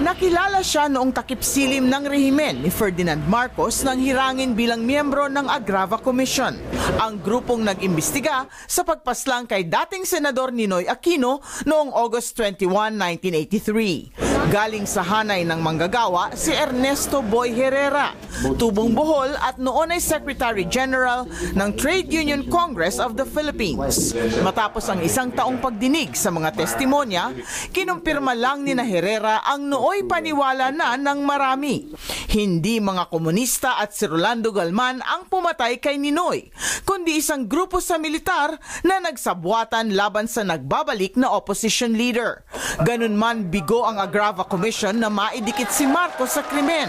Nakilala siya noong takipsilim ng rehimen ni Ferdinand Marcos nang hirangin bilang miyembro ng Agrava Commission, ang grupong nag-imbestiga sa pagpaslang kay dating Senador Ninoy Aquino noong August 21, 1983. Galing sa hanay ng manggagawa si Ernesto Boy Herrera, tubong Bohol at noon ay Secretary General ng Trade Union Congress of the Philippines. Matapos ang isang taong pagdinig sa mga testimonya, kinumpirma lang ni na Herrera ang nooy paniwala na ng marami. Hindi mga komunista at si Rolando Galman ang pumatay kay Ninoy, kundi isang grupo sa militar na nagsabwatan laban sa nagbabalik na opposition leader. Ganun man, bigo ang Agrava Commission na maidikit si Marcos sa krimen.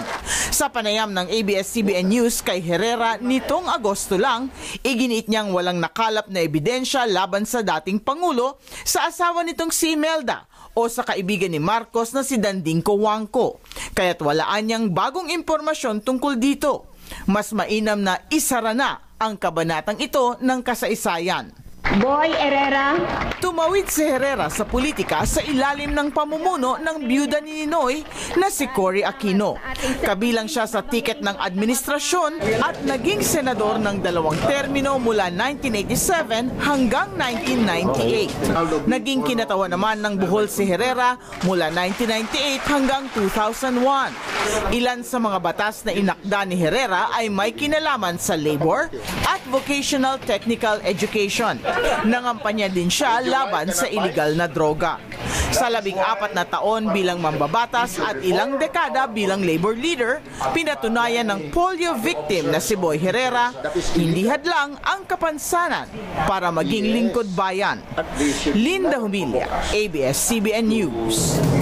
Sa panayam ng ABS-CBN News kay Herrera nitong Agosto lang, iginit niyang walang nakalap na ebidensya laban sa dating Pangulo, sa asawa nitong si Melda o sa kaibigan ni Marcos na si Danding Cojuangco, kaya't walaan niyang bagong impormasyon tungkol dito. Mas mainam na isara na ang kabanatang ito ng kasaysayan. Boy Herrera. Tumawid si Herrera sa politika sa ilalim ng pamumuno ng biyuda ni Ninoy na si Cory Aquino. Kabilang siya sa tiket ng administrasyon at naging senador ng dalawang termino mula 1987 hanggang 1998. Naging kinatawa naman ng Bohol si Herrera mula 1998 hanggang 2001. Ilan sa mga batas na inakda ni Herrera ay may kinalaman sa labor at vocational technical education. Nangampanya din siya laban sa iligal na droga. Sa 14 na taon bilang mambabatas at ilang dekada bilang labor leader, pinatunayan ng polio victim na si Boy Herrera, hindi hadlang ang kapansanan para maging lingkod bayan. Lynda Jumilla, ABS-CBN News.